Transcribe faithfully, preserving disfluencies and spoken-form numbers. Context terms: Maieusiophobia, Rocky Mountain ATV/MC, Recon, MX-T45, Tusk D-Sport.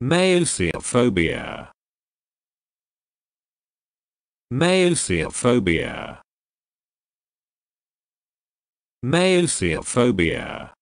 Maieusiophobia. Maieusiophobia. Maieusiophobia.